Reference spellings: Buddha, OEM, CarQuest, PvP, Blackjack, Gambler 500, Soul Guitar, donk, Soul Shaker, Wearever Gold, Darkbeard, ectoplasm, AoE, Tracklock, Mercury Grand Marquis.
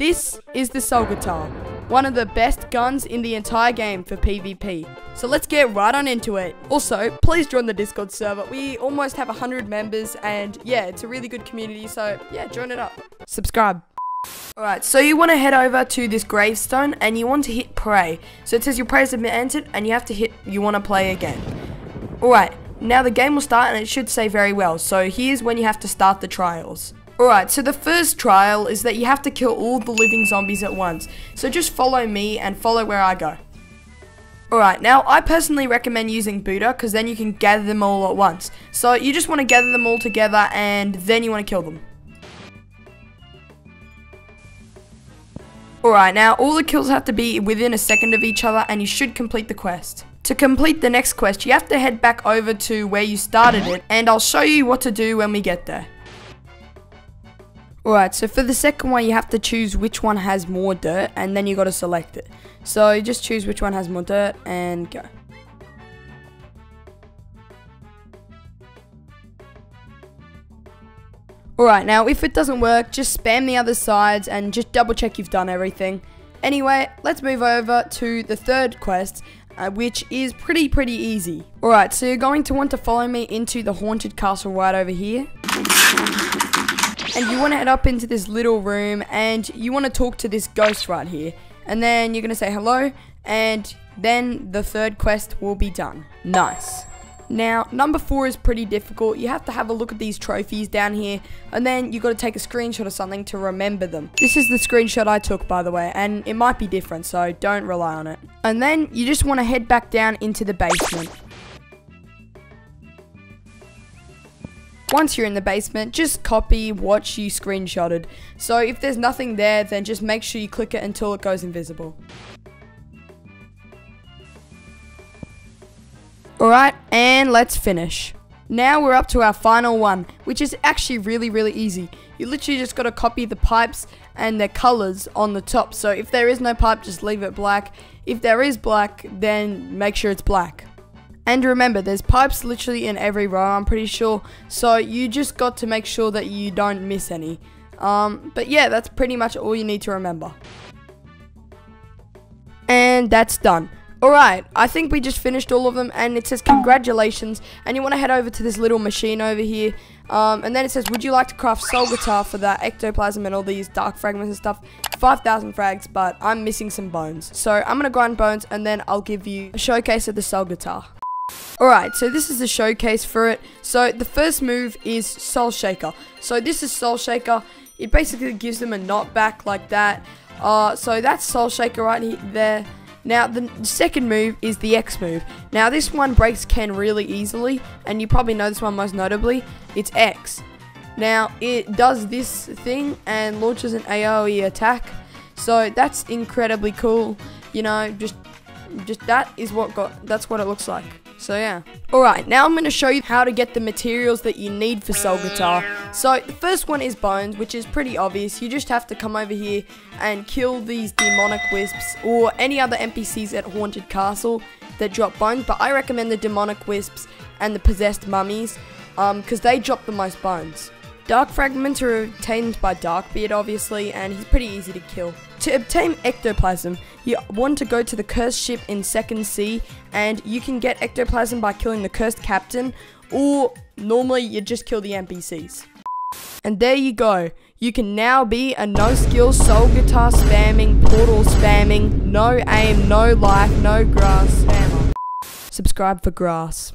This is the Soul Guitar, one of the best guns in the entire game for PvP. So let's get right on into it. Also, please join the Discord server. We almost have 100 members and yeah, it's a really good community. So yeah, join it up. Subscribe. Alright, so you want to head over to this gravestone and you want to hit pray. So it says your prayers have been answered and you have to hit you want to play again. Alright, now the game will start and it should say very well. So here's when you have to start the trials. Alright, so the first trial is that you have to kill all the living zombies at once. So just follow me and follow where I go. Alright, now I personally recommend using Buddha because then you can gather them all at once. So you just want to gather them all together and then you want to kill them. Alright, now all the kills have to be within a second of each other and you should complete the quest. To complete the next quest, you have to head back over to where you started it and I'll show you what to do when we get there. Alright, so for the second one, you have to choose which one has more dirt, and then you got to select it. So you just choose which one has more dirt, and go. Alright, now if it doesn't work, just spam the other sides, and just double check you've done everything. Anyway, let's move over to the third quest, which is pretty easy. Alright, so you're going to want to follow me into the haunted castle right over here. And you want to head up into this little room and you want to talk to this ghost right here. And then you're going to say hello and then the third quest will be done. Nice. Now, number 4 is pretty difficult. You have to have a look at these trophies down here and then you've got to take a screenshot or something to remember them. This is the screenshot I took, by the way, and it might be different, so don't rely on it. And then you just want to head back down into the basement. Once you're in the basement, just copy what you screenshotted. So if there's nothing there, then just make sure you click it until it goes invisible. Alright, and let's finish. Now we're up to our final one, which is actually really easy. You literally just got to copy the pipes and their colors on the top. So if there is no pipe, just leave it black. If there is black, then make sure it's black. And remember, there's pipes literally in every row, I'm pretty sure. So you just got to make sure that you don't miss any. But yeah, that's pretty much all you need to remember. And that's done. Alright, I think we just finished all of them. And it says congratulations. And you want to head over to this little machine over here. And then it says, would you like to craft Soul Guitar for that ectoplasm and all these dark fragments and stuff? 5,000 frags, but I'm missing some bones. So I'm going to grind bones and then I'll give you a showcase of the Soul Guitar. Alright, so this is a showcase for it. So the first move is Soul Shaker. So this is Soul Shaker. It basically gives them a knot back like that. So that's Soul Shaker right here, there. Now the second move is the X move. Now this one breaks Ken really easily. And you probably know this one most notably. It's X. Now it does this thing and launches an AoE attack. So that's incredibly cool. You know, just that is what that's what it looks like. So yeah. Alright, now I'm going to show you how to get the materials that you need for Soul Guitar. So the first one is bones, which is pretty obvious. You just have to come over here and kill these demonic wisps or any other NPCs at Haunted Castle that drop bones. But I recommend the demonic wisps and the possessed mummies because they drop the most bones. Dark fragments are obtained by Darkbeard, obviously, and he's pretty easy to kill. To obtain ectoplasm, you want to go to the cursed ship in Second Sea, and you can get ectoplasm by killing the cursed captain, or normally you just kill the NPCs. And there you go. You can now be a no-skill Soul Guitar spamming, portal spamming, no aim, no life, no grass spammer. Subscribe for grass.